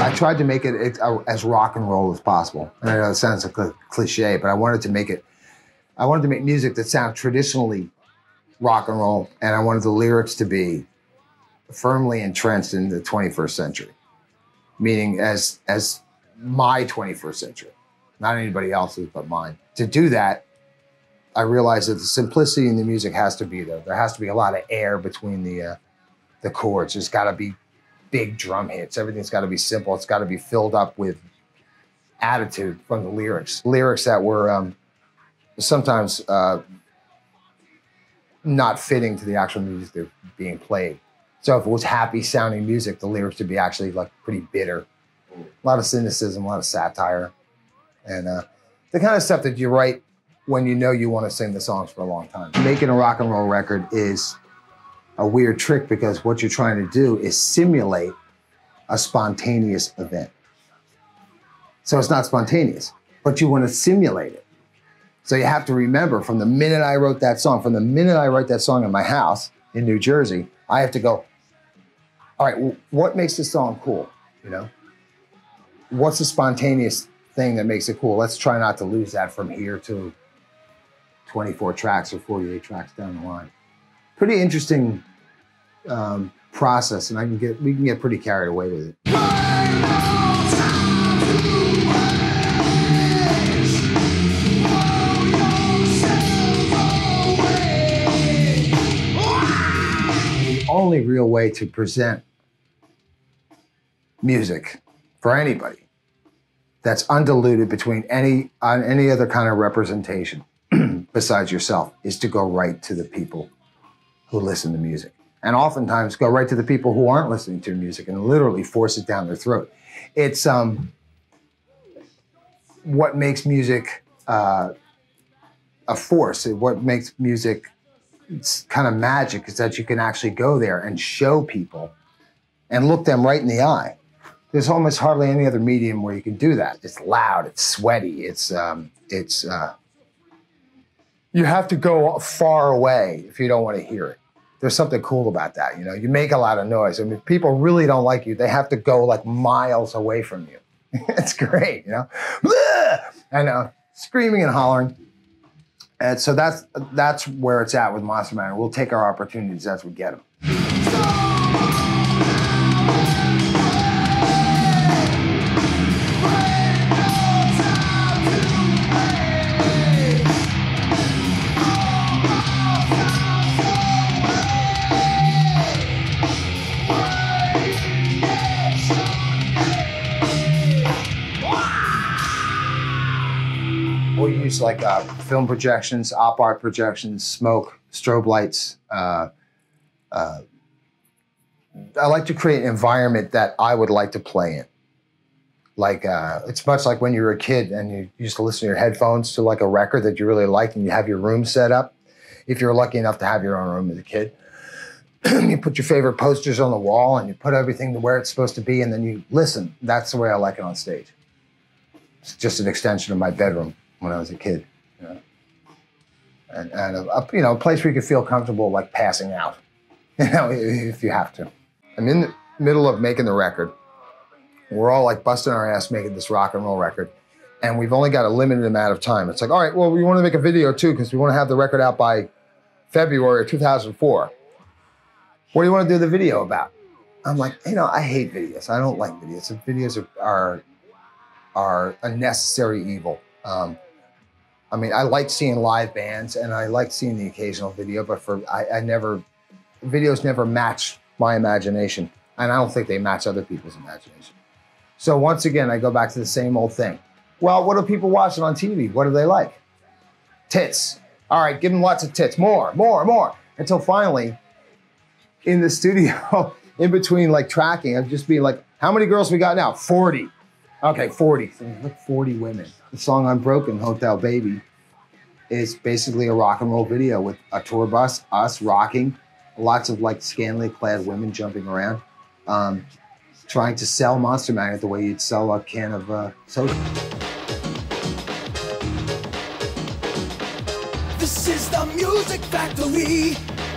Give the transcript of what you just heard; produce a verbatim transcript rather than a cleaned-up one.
I tried to make it as rock and roll as possible. I know it sounds like a cliche, but I wanted to make it, I wanted to make music that sounded traditionally rock and roll, and I wanted the lyrics to be firmly entrenched in the twenty-first century, meaning as, as my twenty-first century, not anybody else's but mine. To do that, I realized that the simplicity in the music has to be there. There has to be a lot of air between the, uh, the chords. There's gotta be big drum hits. Everything's gotta be simple. It's gotta be filled up with attitude from the lyrics. Lyrics that were um, sometimes uh, not fitting to the actual music that was being played. So if it was happy sounding music, the lyrics would be actually like pretty bitter. A lot of cynicism, a lot of satire. And uh, the kind of stuff that you write when you know you want to sing the songs for a long time. Making a rock and roll record is a weird trick because what you're trying to do is simulate a spontaneous event. So it's not spontaneous, but you want to simulate it. So you have to remember from the minute I wrote that song, from the minute I write that song in my house in New Jersey, I have to go, all right, well, what makes this song cool, you know? What's the spontaneous thing that makes it cool? Let's try not to lose that from here to twenty-four tracks or forty-eight tracks down the line. Pretty interesting um, process, and I can get we can get pretty carried away with it. The only real way to present music for anybody that's undiluted between any on any other kind of representation besides yourself is to go right to the people who listen to music. And oftentimes go right to the people who aren't listening to music and literally force it down their throat. It's um, what makes music uh, a force, what makes music it's kind of magic is that you can actually go there and show people and look them right in the eye. There's almost hardly any other medium where you can do that. It's loud, it's sweaty, it's, um, it's, uh, you have to go far away if you don't want to hear it. There's something cool about that, you know? You make a lot of noise. I mean, if people really don't like you, they have to go like miles away from you. It's great, you know? And uh, screaming and hollering. And so that's, that's where it's at with Monster Magnet. We'll take our opportunities as we get them. We'll use like uh, film projections, op art projections, smoke, strobe lights. Uh, uh, I like to create an environment that I would like to play in. Like, uh, it's much like when you were a kid and you used to listen to your headphones to like a record that you really liked and you have your room set up. If you're lucky enough to have your own room as a kid, you put your favorite posters on the wall and you put everything to where it's supposed to be and then you listen. That's the way I like it on stage. It's just an extension of my bedroom when I was a kid, you know? and, and a, a, you know, a place where you could feel comfortable like passing out, you know, if you have to. I'm in the middle of making the record. We're all like busting our ass making this rock and roll record, and we've only got a limited amount of time. It's like, all right, well, we want to make a video too because we want to have the record out by February of two thousand four. What do you want to do the video about? I'm like, you know, I hate videos. I don't like videos. Videos are are, are a necessary evil. Um, I mean, I like seeing live bands and I like seeing the occasional video, but for, I, I never, videos never match my imagination. And I don't think they match other people's imagination. So once again, I go back to the same old thing. Well, what are people watching on T V? What do they like? Tits. All right, give them lots of tits. More, more, more. Until finally, in the studio, in between like tracking, I'm just being like, how many girls we got now? forty. Okay, forty. So look, forty women. The song Unbroken, Hotel Baby, is basically a rock and roll video with a tour bus, us rocking, lots of like scantily clad women jumping around, um, trying to sell Monster Magnet the way you'd sell a can of uh, soda. This is the Music Factory.